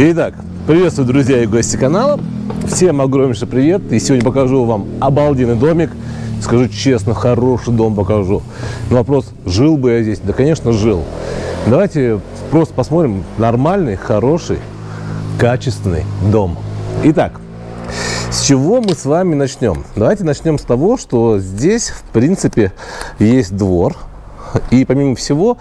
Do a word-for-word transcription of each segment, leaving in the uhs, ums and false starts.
Итак, приветствую, друзья и гости канала. Всем огромнейший привет. И сегодня покажу вам обалденный домик. Скажу честно, хороший дом покажу. Но вопрос, жил бы я здесь? Да, конечно, жил. Давайте просто посмотрим нормальный, хороший, качественный дом. Итак, с чего мы с вами начнем? Давайте начнем с того, что здесь, в принципе, есть двор. И помимо всего,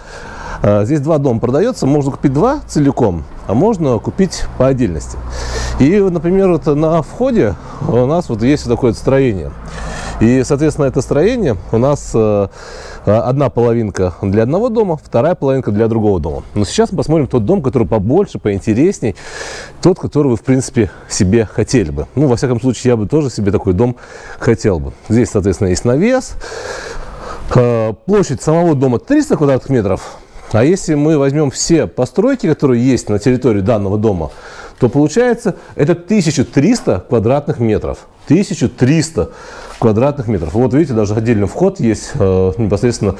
здесь два дома продается. Можно купить два целиком, а можно купить по отдельности. И, например, вот на входе у нас вот есть вот такое строение. И, соответственно, это строение у нас одна половинка для одного дома, вторая половинка для другого дома. Но сейчас мы посмотрим тот дом, который побольше, поинтересней, тот, который вы, в принципе, себе хотели бы. Ну, во всяком случае, я бы тоже себе такой дом хотел бы. Здесь, соответственно, есть навес. Площадь самого дома триста квадратных метров. А если мы возьмем все постройки, которые есть на территории данного дома, то получается это тысяча триста квадратных метров. тысяча триста квадратных метров. Вот видите, даже отдельный вход есть э, непосредственно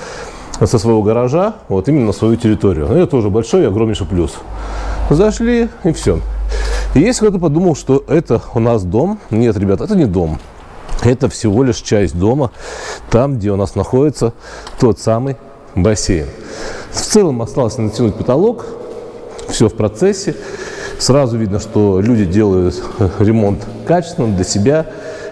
со своего гаража, вот именно на свою территорию. Это тоже большой и огромнейший плюс. Зашли, и все. Если кто-то подумал, что это у нас дом, нет, ребят, это не дом. Это всего лишь часть дома, там, где у нас находится тот самый бассейн. В целом осталось натянуть потолок, все в процессе. Сразу видно, что люди делают ремонт качественно для себя.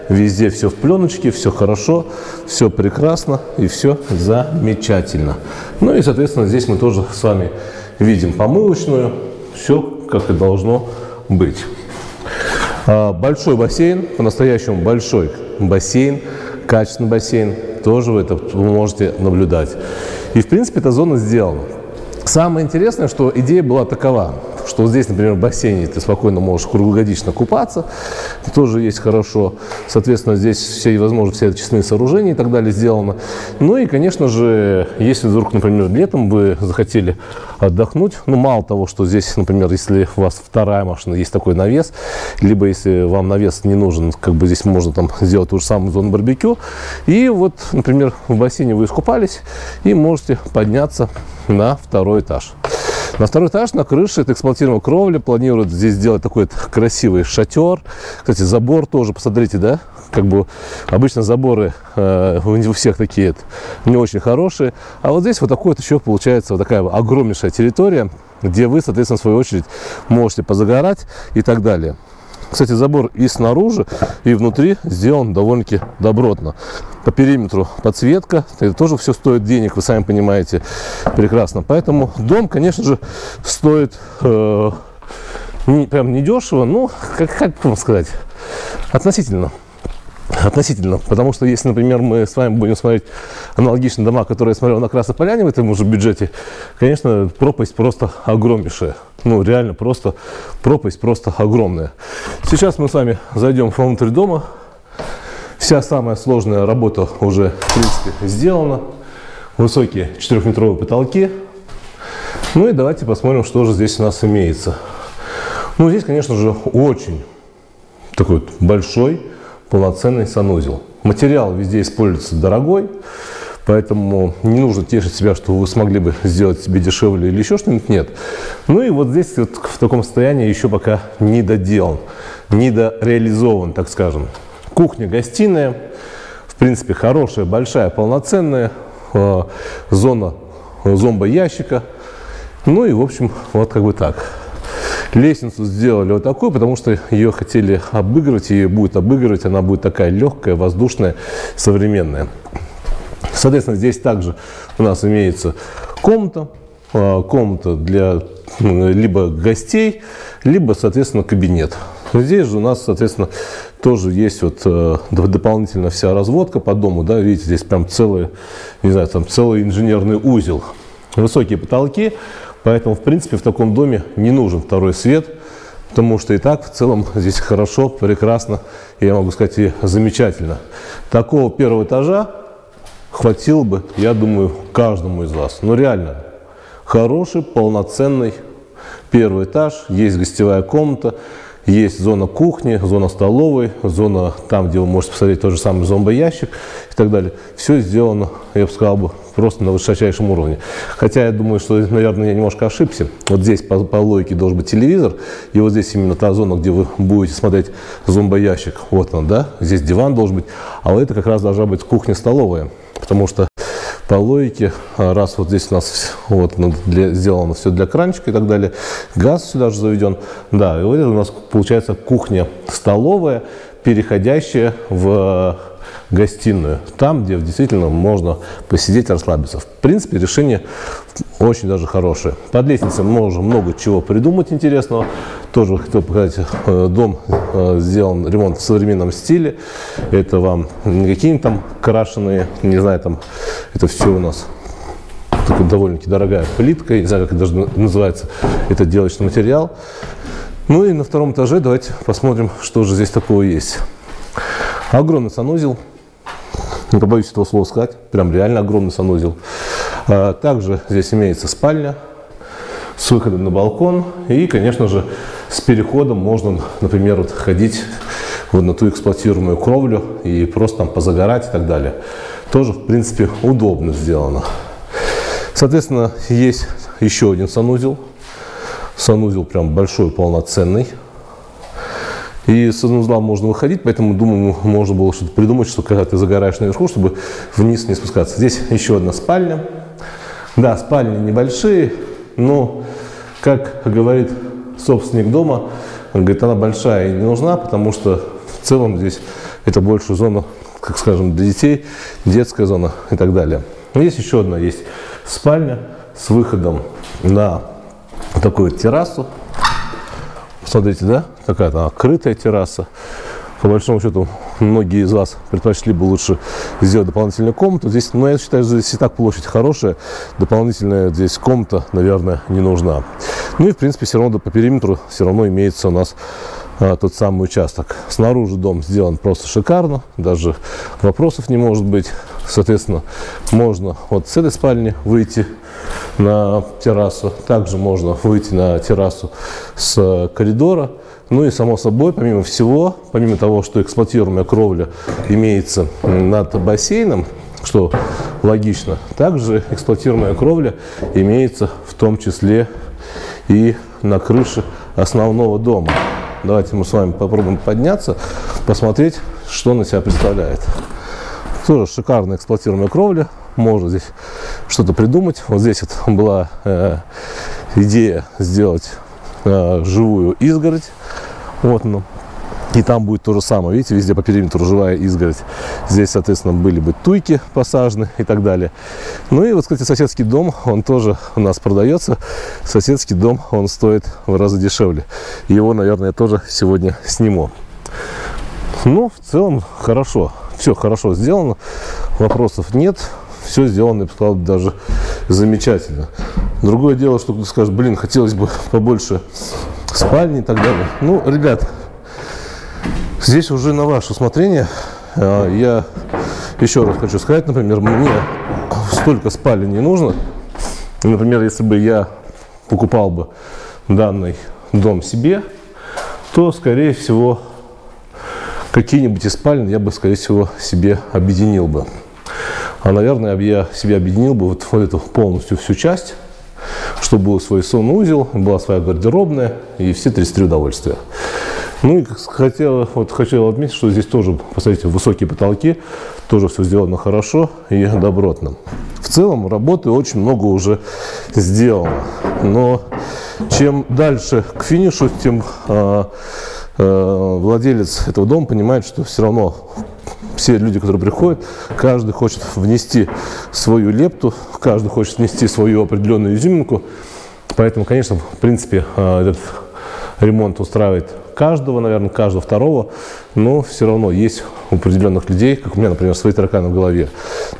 Везде все в пленочке, все хорошо, все прекрасно и все замечательно. Ну и, соответственно, здесь мы тоже с вами видим помывочную. Все, как и должно быть. Большой бассейн, по-настоящему большой бассейн, качественный бассейн, тоже вы это можете наблюдать. И, в принципе, эта зона сделана. Самое интересное, что идея была такова, что здесь, например, в бассейне ты спокойно можешь круглогодично купаться, тоже есть хорошо. Соответственно, здесь все возможности, очистные сооружения и так далее сделано. Ну и, конечно же, если вдруг, например, летом вы захотели отдохнуть, ну, мало того, что здесь, например, если у вас вторая машина, есть такой навес, либо если вам навес не нужен, как бы здесь можно там сделать ту же самую зону барбекю. И вот, например, в бассейне вы искупались и можете подняться на второй этаж. На второй этаж, на крыше, это эксплуатируемая кровля, планируют здесь сделать такой красивый шатер. Кстати, забор тоже, посмотрите, да, как бы обычно заборы э, у всех такие не очень хорошие. А вот здесь вот такой вот еще получается вот такая огромнейшая территория, где вы, соответственно, в свою очередь можете позагорать и так далее. Кстати, забор и снаружи, и внутри сделан довольно-таки добротно. По периметру подсветка. Это тоже все стоит денег, вы сами понимаете. Прекрасно. Поэтому дом, конечно же, стоит э, не, прям недешево, но, как, как вам сказать, относительно. Относительно, потому что если, например, мы с вами будем смотреть аналогичные дома, которые я смотрел на Красной Поляне в этом уже бюджете, конечно, пропасть просто огромнейшая. Ну, реально просто пропасть просто огромная. Сейчас мы с вами зайдем внутрь дома. Вся самая сложная работа уже, в принципе, сделана. Высокие четырехметровые потолки. Ну и давайте посмотрим, что же здесь у нас имеется. Ну, здесь, конечно же, очень такой вот большой, полноценный санузел. Материал везде используется дорогой, поэтому не нужно тешить себя, что вы смогли бы сделать себе дешевле или еще что-нибудь. Нет. Ну и вот здесь вот в таком состоянии еще пока не доделан, недореализован, так скажем. Кухня-гостиная, в принципе, хорошая, большая, полноценная, э, зона зомбоящика. Ну и, в общем, вот как бы так. Лестницу сделали вот такую, потому что ее хотели обыгрывать, ее будет обыгрывать, она будет такая легкая, воздушная, современная. Соответственно, здесь также у нас имеется комната, комната для либо гостей, либо, соответственно, кабинет. Здесь же у нас, соответственно, тоже есть вот дополнительно вся разводка по дому, да, видите, здесь прям целый, не знаю, там целый инженерный узел, высокие потолки. Поэтому, в принципе, в таком доме не нужен второй свет, потому что и так в целом здесь хорошо, прекрасно, я могу сказать, и замечательно. Такого первого этажа хватило бы, я думаю, каждому из вас. Но реально, хороший, полноценный первый этаж, есть гостевая комната, есть зона кухни, зона столовой, зона там, где вы можете посмотреть тот же самый зомбоящик и так далее. Все сделано, я бы сказал, просто на высочайшем уровне. Хотя я думаю, что, наверное, я немножко ошибся. Вот здесь по, по логике должен быть телевизор, и вот здесь именно та зона, где вы будете смотреть зомбоящик. Вот он, да? Здесь диван должен быть, а вот это как раз должна быть кухня-столовая, потому что по логике, раз вот здесь у нас вот, для, сделано все для кранчика и так далее, газ сюда же заведен, да, и вот это у нас получается кухня-столовая, переходящая в гостиную, там, где действительно можно посидеть, расслабиться. В принципе, решение очень даже хорошее. Под лестницей можно много чего придумать интересного. Тоже хотел показать, дом сделан, ремонт в современном стиле. Это вам не какие-нибудь там крашеные, не знаю, там, это все у нас довольно-таки дорогая плитка, не знаю, как это даже называется, это отделочный материал. Ну и на втором этаже давайте посмотрим, что же здесь такого есть. Огромный санузел, не побоюсь этого слова сказать, прям реально огромный санузел. Также здесь имеется спальня с выходом на балкон и, конечно же, с переходом можно, например, вот ходить вот на ту эксплуатируемую кровлю и просто там позагорать и так далее. Тоже, в принципе, удобно сделано. Соответственно, есть еще один санузел, санузел прям большой, полноценный. И с санузла можно выходить, поэтому, думаю, можно было что-то придумать, что когда ты загораешь наверху, чтобы вниз не спускаться. Здесь еще одна спальня. Да, спальни небольшие, но, как говорит собственник дома, он говорит, она большая и не нужна, потому что в целом здесь это больше зона, как скажем, для детей, детская зона и так далее. Есть еще одна, есть спальня с выходом на такую террасу. Смотрите, да, какая-то открытая терраса. По большому счету, многие из вас предпочли бы лучше сделать дополнительную комнату. Здесь, но ну, я считаю, что здесь и так площадь хорошая. Дополнительная здесь комната, наверное, не нужна. Ну и, в принципе, все равно по периметру все равно имеется у нас а, тот самый участок. Снаружи дом сделан просто шикарно. Даже вопросов не может быть. Соответственно, можно вот с этой спальни выйти на террасу. Также можно выйти на террасу с коридора. Ну и, само собой, помимо всего, помимо того, что эксплуатируемая кровля имеется над бассейном, что логично, также эксплуатируемая кровля имеется в том числе и на крыше основного дома. Давайте мы с вами попробуем подняться, посмотреть, что она себя представляет. Тоже шикарная эксплуатируемая кровля. Можно здесь что-то придумать. Вот здесь вот была э, идея сделать э, живую изгородь. Вот она. И там будет то же самое. Видите, везде по периметру живая изгородь. Здесь, соответственно, были бы туйки посажены и так далее. Ну и вот, кстати, соседский дом, он тоже у нас продается. Соседский дом, он стоит в разы дешевле. Его, наверное, я тоже сегодня сниму. Но в целом хорошо. Все хорошо сделано, вопросов нет, все сделано, я бы сказал, даже замечательно. Другое дело, что кто-то скажет, блин, хотелось бы побольше спальни и так далее. Ну, ребят, здесь уже на ваше усмотрение. Я еще раз хочу сказать, например, мне столько спален не нужно. Например, если бы я покупал бы данный дом себе, то, скорее всего, какие-нибудь из спален я бы, скорее всего, себе объединил бы. А, наверное, я себе объединил бы вот, вот эту полностью всю часть, чтобы был свой санузел, была своя гардеробная и все тридцать три удовольствия. Ну и хотел, вот, хотел отметить, что здесь тоже, посмотрите, высокие потолки, тоже все сделано хорошо и добротно. В целом работы очень много уже сделано, но чем дальше к финишу, тем... А, владелец этого дома понимает, что все равно все люди, которые приходят, каждый хочет внести свою лепту, каждый хочет внести свою определенную изюминку. Поэтому, конечно, в принципе, этот ремонт устраивает каждого, наверное, каждого второго, но все равно есть у определенных людей, как у меня, например, свои тараканы в голове.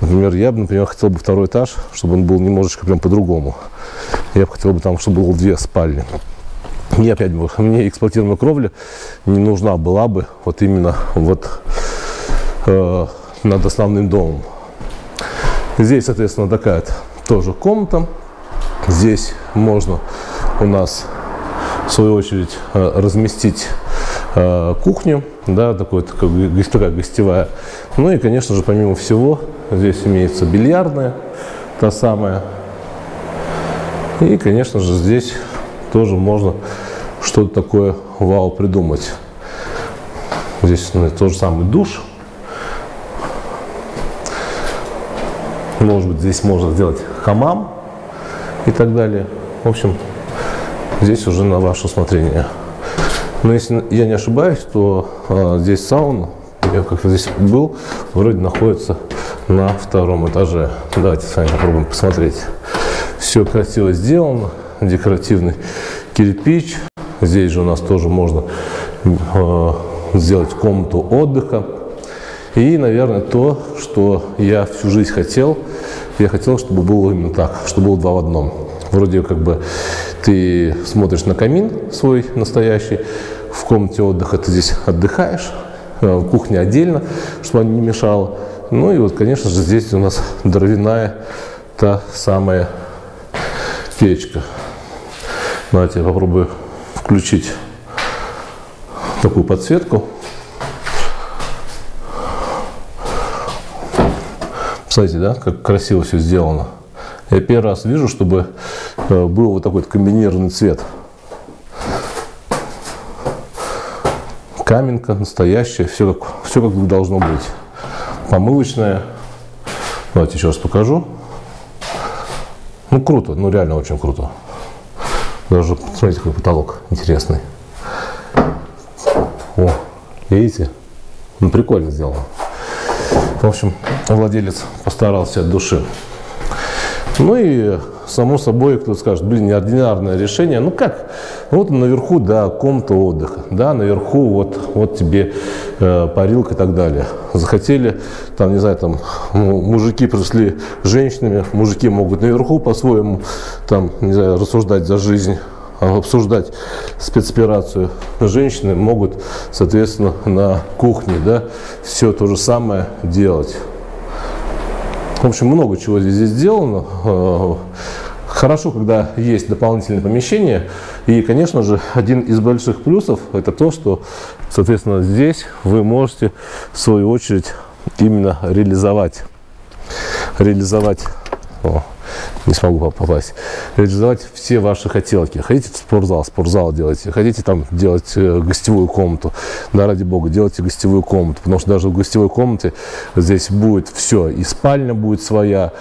Например, я бы, например, хотел бы второй этаж, чтобы он был немножечко прям по-другому. Я бы хотел бы там, чтобы было две спальни. Мне опять бы, мне эксплуатируемая кровля не нужна была бы вот именно вот э, над основным домом. Здесь, соответственно, такая тоже комната. Здесь можно у нас, в свою очередь, разместить э, кухню, да, такой, такой, такая гостевая. Ну и, конечно же, помимо всего, здесь имеется бильярдная. та самая. И, конечно же, здесь тоже можно что-то такое вау придумать. Здесь, ну, тот же самый душ. Может быть, здесь можно сделать хамам и так далее. В общем, здесь уже на ваше усмотрение. Но если я не ошибаюсь, то а, здесь сауна, я как-то здесь был, вроде находится на втором этаже. Давайте с вами попробуем посмотреть. Все красиво сделано, декоративный кирпич. Здесь же у нас тоже можно а, сделать комнату отдыха. И, наверное, то, что я всю жизнь хотел, я хотел, чтобы было именно так, чтобы было два в одном. Вроде как бы ты смотришь на камин свой настоящий, в комнате отдыха ты здесь отдыхаешь, кухня отдельно, чтобы она не мешала. Ну и вот, конечно же, здесь у нас дровяная та самая печка. Давайте я попробую включить такую подсветку. Кстати, да, как красиво все сделано. Я первый раз вижу, чтобы был вот такой комбинированный цвет. Каменка настоящая, все как, все как должно быть. Помывочная. Давайте еще раз покажу. Ну, круто, ну реально очень круто. Даже, смотрите, какой потолок интересный. О, видите? Ну, прикольно сделано. В общем, владелец постарался от души. Ну и, само собой, кто-то скажет, блин, неординарное решение. Ну как? Вот наверху, да, комната отдыха. Да, наверху вот, вот тебе э, парилка и так далее. Захотели, там, не знаю, там, мужики пришли женщинами. Мужики могут наверху по-своему, там, не знаю, рассуждать за жизнь, обсуждать спецоперацию. Женщины могут, соответственно, на кухне, да, все то же самое делать. В общем, много чего здесь сделано. Хорошо, когда есть дополнительные помещения. И, конечно же, один из больших плюсов – это то, что, соответственно, здесь вы можете, в свою очередь, именно реализовать. Реализовать. О, не смогу попасть. Реализовать все ваши хотелки. Хотите в спортзал, спортзал делайте. Хотите там делать гостевую комнату. Да, ради бога, делайте гостевую комнату. Потому что даже в гостевой комнате здесь будет все. И спальня будет своя,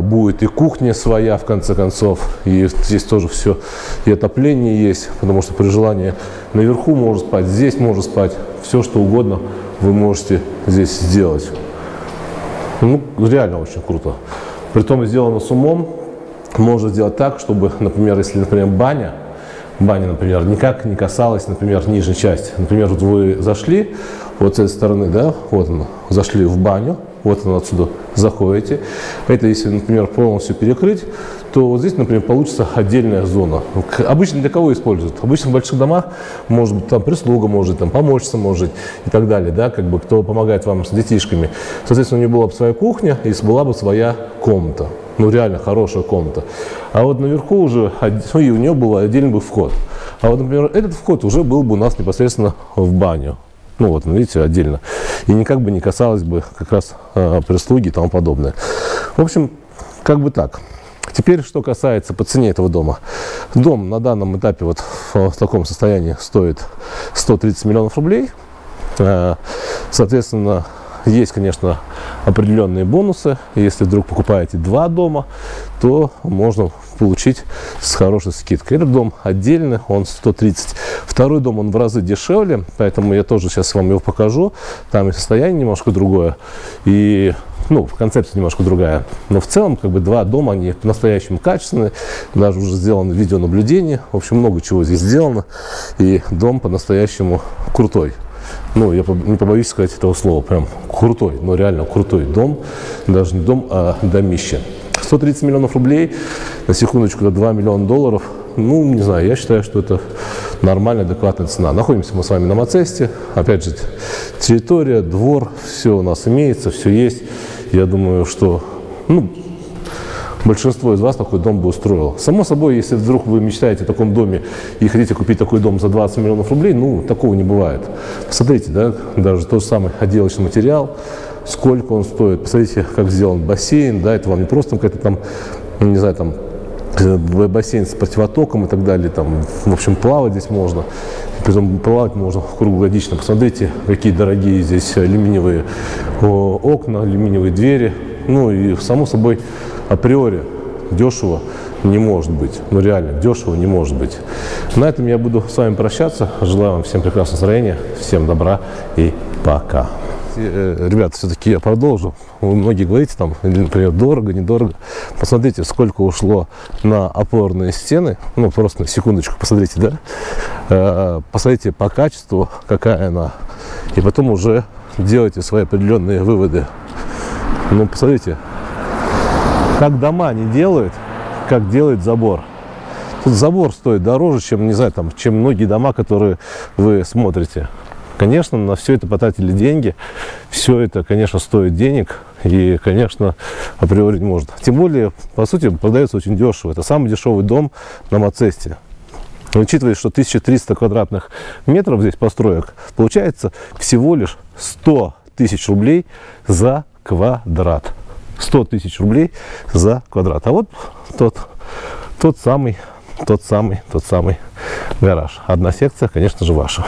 будет и кухня своя, в конце концов. И здесь тоже все. И отопление есть. Потому что при желании наверху можно спать, здесь можно спать. Все, что угодно вы можете здесь сделать. Ну, реально очень круто. Притом сделано с умом, можно сделать так, чтобы, например, если, например, баня, баня, например, никак не касалась, например, нижней части. Например, вот вы зашли вот с этой стороны, да, вот она, зашли в баню, вот она отсюда, заходите. Это если, например, полностью перекрыть, то вот здесь, например, получится отдельная зона. Обычно для кого используют? Обычно в больших домах, может быть, там прислуга может, там помощница может и так далее, да, как бы кто помогает вам с детишками. Соответственно, у нее была бы своя кухня и была бы своя комната. Ну, реально хорошая комната. А вот наверху уже, ну, и у нее был отдельный бы вход. А вот, например, этот вход уже был бы у нас непосредственно в баню. Ну вот, видите, отдельно. И никак бы не касалось бы как раз э, прислуги и тому подобное. В общем, как бы так. Теперь, что касается по цене этого дома. Дом на данном этапе вот в, в таком состоянии стоит сто тридцать миллионов рублей. Э, соответственно, есть, конечно, определенные бонусы. Если вдруг покупаете два дома, то можно получить с хорошей скидкой. Этот дом отдельный, он сто тридцать. Второй дом, он в разы дешевле, поэтому я тоже сейчас вам его покажу. Там и состояние немножко другое, и, ну, концепция немножко другая. Но в целом, как бы, два дома, они по-настоящему качественные. Даже уже сделано видеонаблюдение. В общем, много чего здесь сделано. И дом по-настоящему крутой. Ну, я не побоюсь сказать этого слова, прям крутой, но реально крутой дом, даже не дом, а домище. сто тридцать миллионов рублей, на секундочку, два миллиона долларов, ну, не знаю, я считаю, что это нормальная, адекватная цена. Находимся мы с вами на Мацесте, опять же, территория, двор, все у нас имеется, все есть. Я думаю, что, ну, большинство из вас такой дом бы устроило. Само собой, если вдруг вы мечтаете о таком доме и хотите купить такой дом за двадцать миллионов рублей, ну, такого не бывает. Смотрите, да, даже тот же самый отделочный материал, сколько он стоит. Посмотрите, как сделан бассейн, да, это вам не просто какая-то там, не знаю, там бассейн с противотоком и так далее, там, в общем, плавать здесь можно, притом плавать можно круглогодично. Посмотрите, какие дорогие здесь алюминиевые окна, алюминиевые двери, ну и, само собой, априори дешево не может быть, ну реально, дешево не может быть. На этом я буду с вами прощаться, желаю вам всем прекрасного настроения, всем добра и пока. Ребята, все-таки я продолжу. Вы многие говорите, там, например, дорого, недорого. Посмотрите, сколько ушло на опорные стены. Ну, просто на секундочку, посмотрите, да? Посмотрите по качеству, какая она. И потом уже делайте свои определенные выводы. Ну, посмотрите, как дома не делают, как делает забор. Тут забор стоит дороже, чем, не знаю, там, чем многие дома, которые вы смотрите. Конечно, на все это потратили деньги, все это, конечно, стоит денег и, конечно, априори не может. Тем более, по сути, продается очень дешево. Это самый дешевый дом на Мацесте. Учитывая, что тысяча триста квадратных метров здесь построек, получается всего лишь сто тысяч рублей за квадрат. сто тысяч рублей за квадрат. А вот тот, тот самый, тот самый, тот самый гараж. Одна секция, конечно же, ваша.